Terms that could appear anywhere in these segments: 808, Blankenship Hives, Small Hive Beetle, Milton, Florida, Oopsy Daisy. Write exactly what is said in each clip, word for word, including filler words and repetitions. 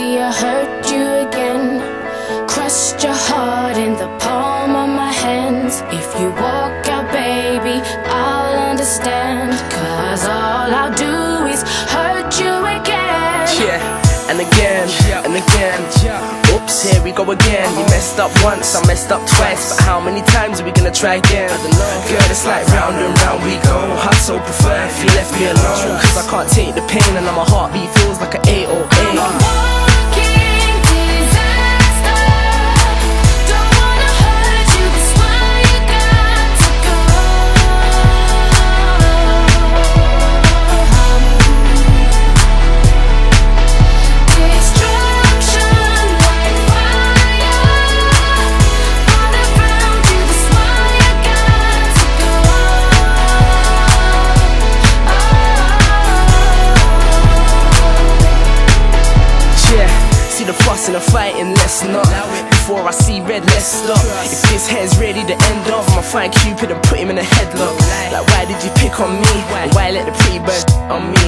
see I hurt you again. Crushed your heart in the palm of my hands. If you walk out, baby, I'll understand. Cause all I'll do is hurt you again. Yeah, and again, and again. Oops, here we go again. You messed up once, I messed up twice. But how many times are we gonna try again? Girl, it's like round and round we go. I'd so prefer if you left me alone, cause I can't take the pain and now my heartbeat feels like an eight oh eight. And I'm fighting, let's not. Before I see red, let's stop. If his head's ready to end off, I'ma find Cupid and put him in a headlock. Like, why did you pick on me? And why let the pretty bird on me?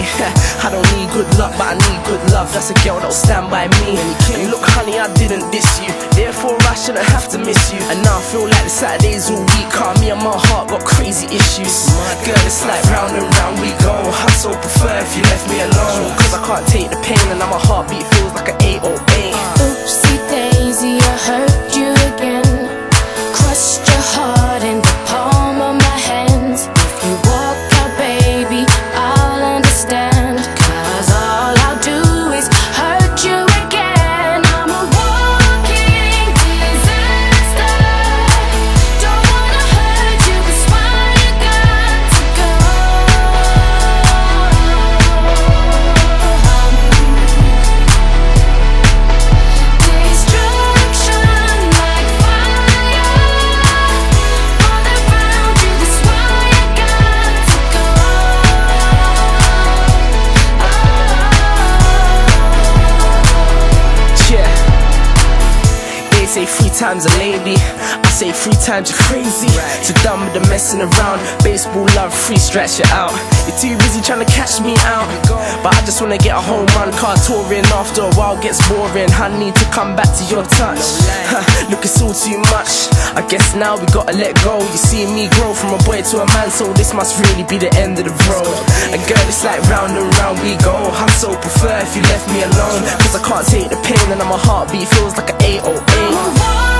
I don't need good luck, but I need good love. That's a girl that'll stand by me. And look, honey, I didn't diss you, therefore I shouldn't have to miss you. And now I feel like the Saturdays all week, car me and my heart got crazy issues. Girl, it's like round and round we go. I'd so prefer if you left me alone, cause I can't take the pain and now my heartbeat feels like an eight oh eight. Oopsie daisy, I hurt you again. Crushed your heart in the palm of my hands. If you walk out, baby, I'll understand. Cause all I'll do is hurt you again. I'm a walking disaster. Don't wanna hurt you, that's why you got to go. Say three times a lady, I say three times you're crazy. Right. Too dumb with the messing around. Baseball love, free stretch it out. You're too busy trying to catch me out, but I just wanna get a home run. Car touring after a while gets boring. I need to come back to your touch. Look, it's all too much. I guess now we gotta let go. You see me grow from a boy to a man, so this must really be the end of the road. And girl, it's like round and round we go. I'd so prefer if you left me alone, cause I can't take the pain and now my heartbeat feels like an eight oh eight. Whoa.